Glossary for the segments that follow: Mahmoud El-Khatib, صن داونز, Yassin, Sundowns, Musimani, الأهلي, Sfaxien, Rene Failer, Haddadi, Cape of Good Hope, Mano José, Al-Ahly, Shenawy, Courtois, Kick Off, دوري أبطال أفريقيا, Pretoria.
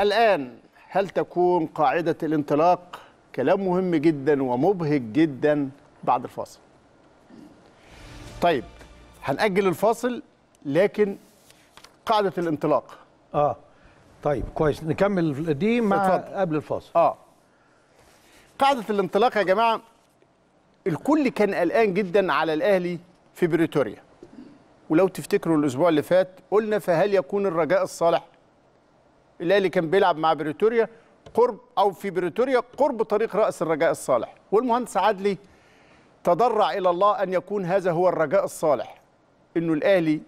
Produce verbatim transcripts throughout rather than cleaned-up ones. الآن هل تكون قاعدة الانطلاق؟ كلام مهم جدا ومبهج جدا بعد الفاصل. طيب هنأجل الفاصل لكن قاعدة الانطلاق. اه طيب كويس، نكمل دي مع قبل الفاصل. اه قاعدة الانطلاق يا جماعة، الكل كان قلقان جدا على الأهلي في بريتوريا، ولو تفتكروا الأسبوع اللي فات قلنا فهل يكون الرجاء الصالح؟ الأهلي كان بيلعب مع بريتوريا قرب أو في بريتوريا قرب طريق رأس الرجاء الصالح، والمهندس عدلي تضرع إلى الله أن يكون هذا هو الرجاء الصالح، إنه الأهلي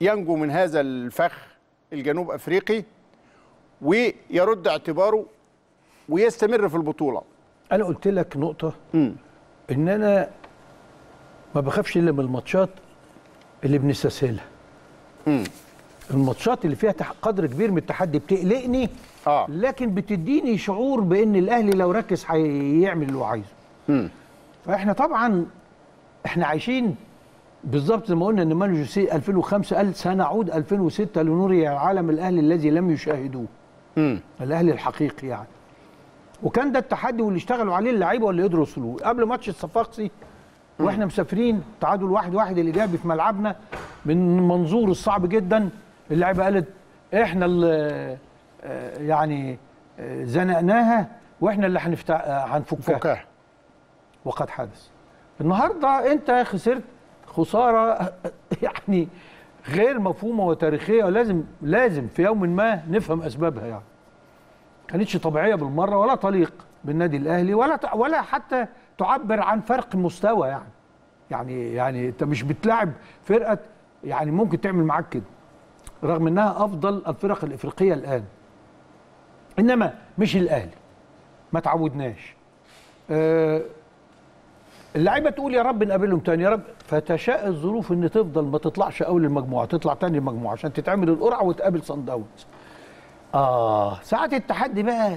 ينجو من هذا الفخ الجنوب أفريقي ويرد اعتباره ويستمر في البطولة. أنا قلت لك نقطة م. إن أنا ما بخافش إلا من الماتشات اللي بنستسهلها. الماتشات اللي فيها قدر كبير من التحدي بتقلقني، آه. لكن بتديني شعور بإن الأهلي لو ركز هيعمل اللي هو عايزه. م. فإحنا طبعًا إحنا عايشين بالظبط زي ما قلنا إن مانو جوسيه ألفين وخمسة قال سنعود ألفين وستة لنري العالم الأهلي الذي لم يشاهدوه. م. الأهلي الحقيقي يعني. وكان ده التحدي واللي اشتغلوا عليه اللعيبه واللي قدروا يوصلوه. قبل ماتش الصفاقسي واحنا مسافرين تعادل واحد واحد الايجابي في ملعبنا من منظور الصعب جدا، اللعيبه قالت احنا اللي يعني زنقناها واحنا اللي هنفتح هنفكها، وقد حدث. النهارده انت خسرت خساره يعني غير مفهومه وتاريخيه، ولازم لازم في يوم ما نفهم اسبابها، يعني كانتش طبيعيه بالمره ولا طليق بالنادي الاهلي ولا ولا حتى تعبر عن فرق مستوى، يعني يعني يعني انت مش بتلاعب فرقه يعني ممكن تعمل معاك كده رغم انها افضل الفرق الافريقيه الان، انما مش الاهلي، ما تعودناش. أه اللعيبه تقول يا رب نقابلهم تاني يا رب، فتشاء الظروف ان تفضل ما تطلعش اول المجموعه، تطلع تاني المجموعه عشان تتعمل القرعه وتقابل صن داونز. آه ساعة التحدي بقى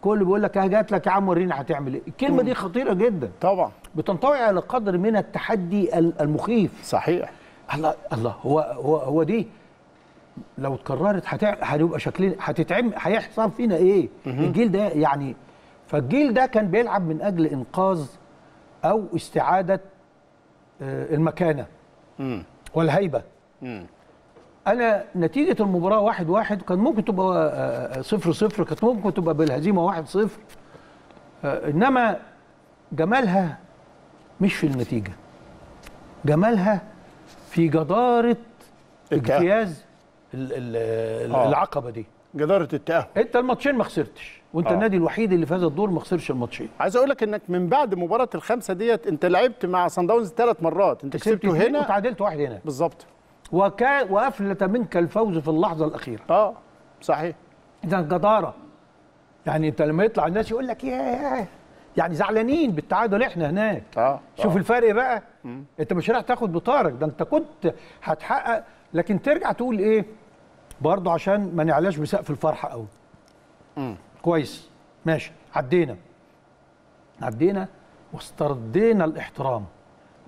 كله بيقول لك اه جات لك يا عم ورينا هتعمل ايه؟ الكلمة م. دي خطيرة جدا طبعا، بتنطوي على قدر من التحدي المخيف. صحيح. الله الله، هو هو هو دي لو اتكررت هتبقى شكلنا هتتعمل، هيحصل فينا ايه؟ مم. الجيل ده يعني، فالجيل ده كان بيلعب من اجل انقاذ او استعادة المكانة م. والهيبة. م. أنا نتيجة المباراة واحد واحد كان ممكن تبقى صفر صفر، كانت ممكن تبقى بالهزيمة واحد صفر، إنما جمالها مش في النتيجة، جمالها في جدارة اجتياز العقبة دي، جدارة التأهل. أنت الماتشين ما خسرتش، وأنت آه. النادي الوحيد اللي في هذا الدور ما خسرش الماتشين. عايز أقول لك إنك من بعد مباراة الخمسة ديت أنت لعبت مع صن داونز ثلاث مرات، أنت كسبته هنا وتعادلت واحد هنا بالظبط، وكا وافلت منك الفوز في اللحظه الاخيره. اه صحيح. اذا جداره، يعني انت لما يطلع الناس يقول لك ياه يعني زعلانين بالتعادل احنا هناك. اه شوف آه. الفرق بقى، م. انت مش رايح تاخد بطارك، ده انت كنت هتحقق، لكن ترجع تقول ايه برضه عشان ما نعلاش بسقف الفرحه قوي. امم كويس ماشي، عدينا عدينا واستردينا الاحترام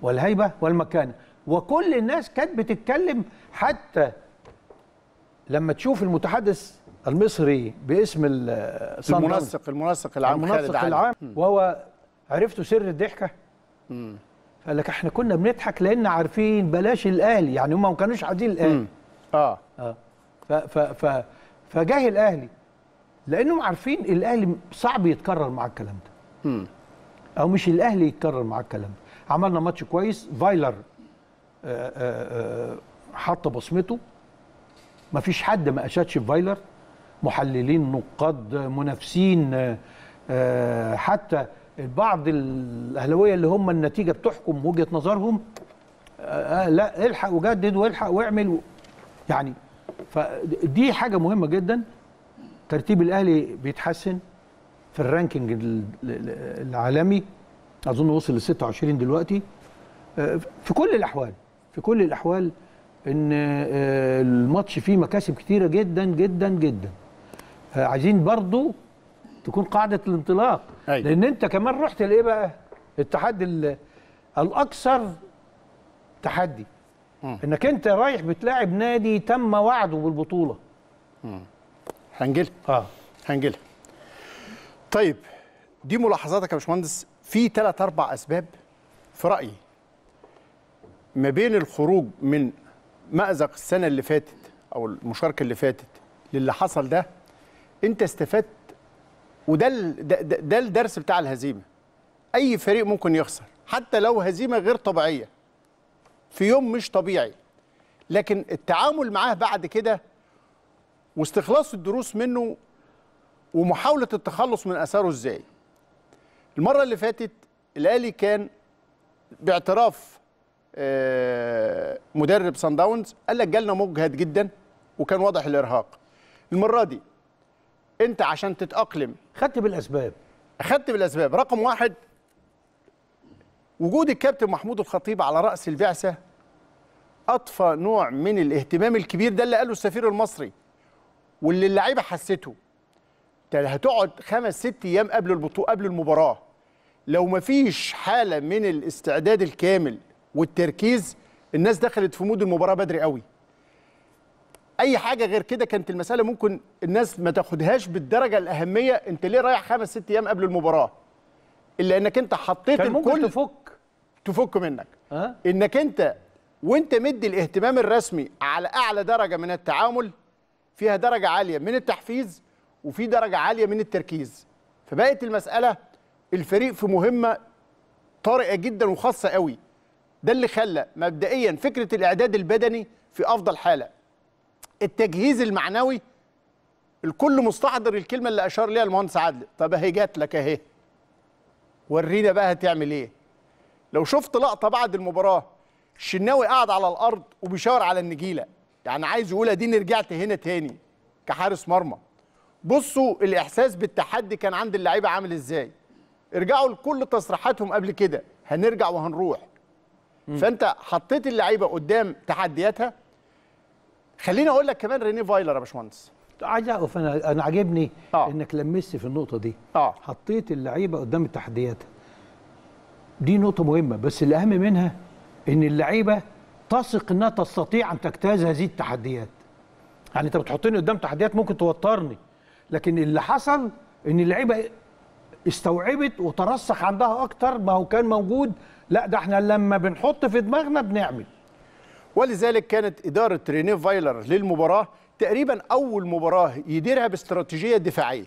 والهيبه والمكانه، وكل الناس كانت بتتكلم، حتى لما تشوف المتحدث المصري باسم المنسق المنسق العام خالد العام، وهو عرفتوا سر الضحكه، قال لك احنا كنا بنضحك لان عارفين بلاش الاهلي، يعني هم ما كانوش عايزين الاهلي. اه اه ف ف ف فجاه الاهلي لانهم عارفين الاهلي صعب يتكرر مع الكلام ده، امم او مش الاهلي يتكرر مع الكلام ده. عملنا ماتش كويس، فايلر حط بصمته، مفيش حد ما اشادش في فايلر، محللين، نقاد، منافسين، حتى بعض الاهلاويه اللي هم النتيجه بتحكم وجهه نظرهم، لا الحق وجدد والحق واعمل، يعني فدي حاجه مهمه جدا. ترتيب الاهلي بيتحسن في الرانكينج العالمي، اظن وصل ل ستة وعشرين دلوقتي. في كل الاحوال في كل الأحوال إن الماتش فيه مكاسب كتيرة جدا جدا جدا. عايزين برضو تكون قاعدة الانطلاق، أيوة. لأن أنت كمان رحت لإيه بقى؟ التحدي الأكثر تحدي، م. إنك أنت رايح بتلاعب نادي تم وعده بالبطولة، م. هنجيلها اه هنجيلها. طيب دي ملاحظاتك يا باشمهندس. في ثلاث اربع اسباب في رايي ما بين الخروج من مأزق السنه اللي فاتت او المشاركه اللي فاتت للي حصل ده، انت استفدت، وده ده, ده, ده الدرس بتاع الهزيمه. اي فريق ممكن يخسر حتى لو هزيمه غير طبيعيه في يوم مش طبيعي، لكن التعامل معاه بعد كده واستخلاص الدروس منه ومحاوله التخلص من اثاره ازاي. المره اللي فاتت الاهلي كان باعتراف مدرب صن داونز قال لك جالنا مجهد جدا وكان واضح الارهاق. المره دي انت عشان تتاقلم خدت بالاسباب، خدت بالاسباب. رقم واحد وجود الكابتن محمود الخطيب على راس البعثه اضفى نوع من الاهتمام الكبير، ده اللي قاله السفير المصري واللي اللعيبه حسته. انت هتقعد خمس ست ايام قبل البطوله قبل المباراه، لو ما فيش حاله من الاستعداد الكامل والتركيز الناس دخلت في مود المباراه بدري قوي. اي حاجه غير كده كانت المساله ممكن الناس ما تاخدهاش بالدرجه الاهميه. انت ليه رايح خمس ست ايام قبل المباراه؟ الا انك انت حطيت كان الكل ممكن تفك تفك منك أه؟ انك انت وانت مدي الاهتمام الرسمي على اعلى درجه من التعامل، فيها درجه عاليه من التحفيز وفي درجه عاليه من التركيز. فبقت المساله الفريق في مهمه طارئه جدا وخاصه قوي. ده اللي خلى مبدئيا فكره الاعداد البدني في افضل حاله، التجهيز المعنوي الكل مستحضر. الكلمه اللي اشار ليها المهندس عادل، طب اهي جات لك اهي، ورينا بقى هتعمل ايه. لو شفت لقطه بعد المباراه الشناوي قاعد على الارض وبيشاور على النجيله، يعني عايز يقول اديني رجعت هنا تاني كحارس مرمى. بصوا الاحساس بالتحدي كان عند اللعيبه عامل ازاي. ارجعوا لكل تصريحاتهم قبل كده، هنرجع وهنروح. مم. فانت حطيت اللعيبه قدام تحدياتها. خليني اقول لك كمان ريني فايلر يا باشمهندس، عايز اقف. انا انا عاجبني آه. انك لمست في النقطه دي. آه. حطيت اللعيبه قدام التحديات، دي نقطه مهمه، بس الاهم منها ان اللعيبه تثق انها تستطيع ان تجتاز هذه التحديات. يعني انت بتحطني قدام تحديات ممكن توترني، لكن اللي حصل ان اللعيبه استوعبت وترسخ عندها اكتر ما هو كان موجود. لا ده احنا لما بنحط في دماغنا بنعمل. ولذلك كانت إدارة رينيه فايلر للمباراة تقريبا أول مباراة يديرها باستراتيجية دفاعية.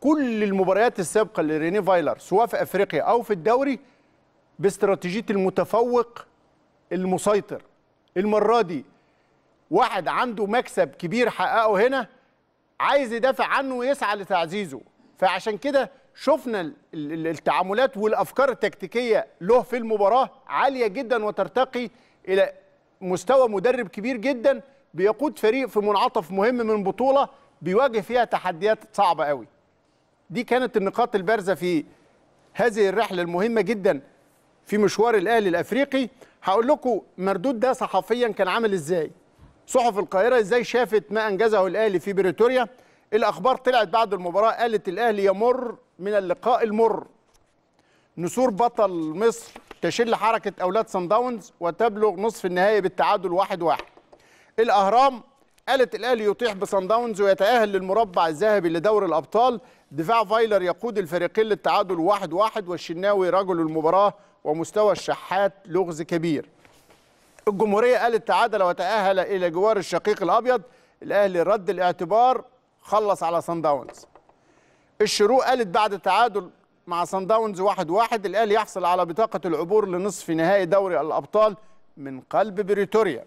كل المباريات السابقة لرينيه فايلر سواء في أفريقيا أو في الدوري باستراتيجية المتفوق المسيطر. المرة دي واحد عنده مكسب كبير حققه هنا عايز يدافع عنه ويسعى لتعزيزه، فعشان كده شفنا التعاملات والأفكار التكتيكية له في المباراة عالية جدا وترتقي إلى مستوى مدرب كبير جدا بيقود فريق في منعطف مهم من بطولة بيواجه فيها تحديات صعبة قوي. دي كانت النقاط البارزة في هذه الرحلة المهمة جدا في مشوار الأهلي الأفريقي. هقول لكم مردود ده صحفيا كان عامل إزاي. صحف القاهرة إزاي شافت ما أنجزه الأهلي في بريتوريا. الأخبار طلعت بعد المباراة قالت الأهلي يمر من اللقاء المر. نسور بطل مصر تشل حركة أولاد صن داونز وتبلغ نصف النهائي بالتعادل واحد واحد. الأهرام قالت الأهلي يطيح بصن داونز ويتأهل للمربع الذهبي لدور الأبطال. دفاع فايلر يقود الفريقين للتعادل واحد واحد والشناوي رجل المباراة ومستوى الشحات لغز كبير. الجمهورية قالت تعادل وتأهل إلى جوار الشقيق الأبيض. الأهلي رد الاعتبار خلص على صن داونز. الشروق قالت بعد التعادل مع صن داونز واحد واحد الأهلي يحصل على بطاقة العبور لنصف نهائي دوري الأبطال من قلب بريتوريا.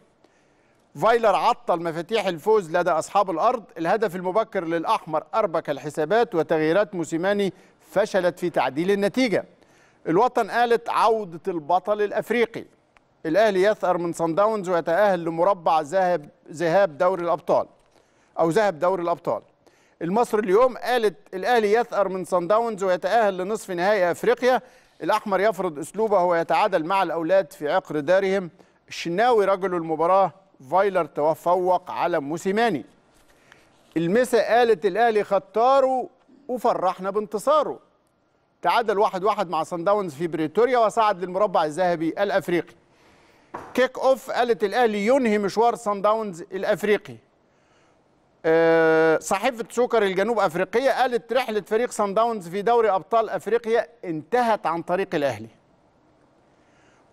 فايلر عطل مفاتيح الفوز لدى أصحاب الأرض. الهدف المبكر للأحمر أربك الحسابات وتغييرات موسيماني فشلت في تعديل النتيجة. الوطن قالت عودة البطل الأفريقي. الأهلي يثأر من صن داونز ويتأهل لمربع ذهاب ذهاب دوري الأبطال أو ذهب دوري الأبطال. المصري اليوم قالت الأهلي يثأر من صن داونز ويتأهل لنصف نهائي أفريقيا. الأحمر يفرض أسلوبه ويتعادل مع الأولاد في عقر دارهم. الشناوي رجل المباراة. فايلر تفوق على موسيماني. المسا قالت الأهلي خطاره وفرحنا بانتصاره. تعادل واحد واحد مع صن داونز في بريتوريا وصعد للمربع الذهبي الأفريقي. كيك أوف قالت الأهلي ينهي مشوار صن داونز الأفريقي. صحيفة سكر الجنوب أفريقية قالت رحلة فريق سان داونز في دوري أبطال أفريقيا انتهت عن طريق الأهلي.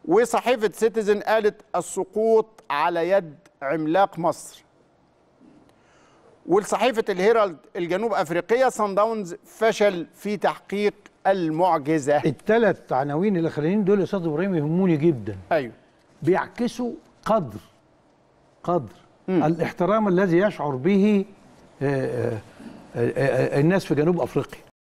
وصحيفة سيتيزن قالت السقوط على يد عملاق مصر. والصحيفة الهيرالد الجنوب أفريقية سان داونز فشل في تحقيق المعجزة. الثلاث عناوين الأخرين دول يا أستاذ إبراهيم يهموني جدا. أيوه. بيعكسوا قدر قدر مم. الاحترام الذي يشعر به الناس في جنوب أفريقيا.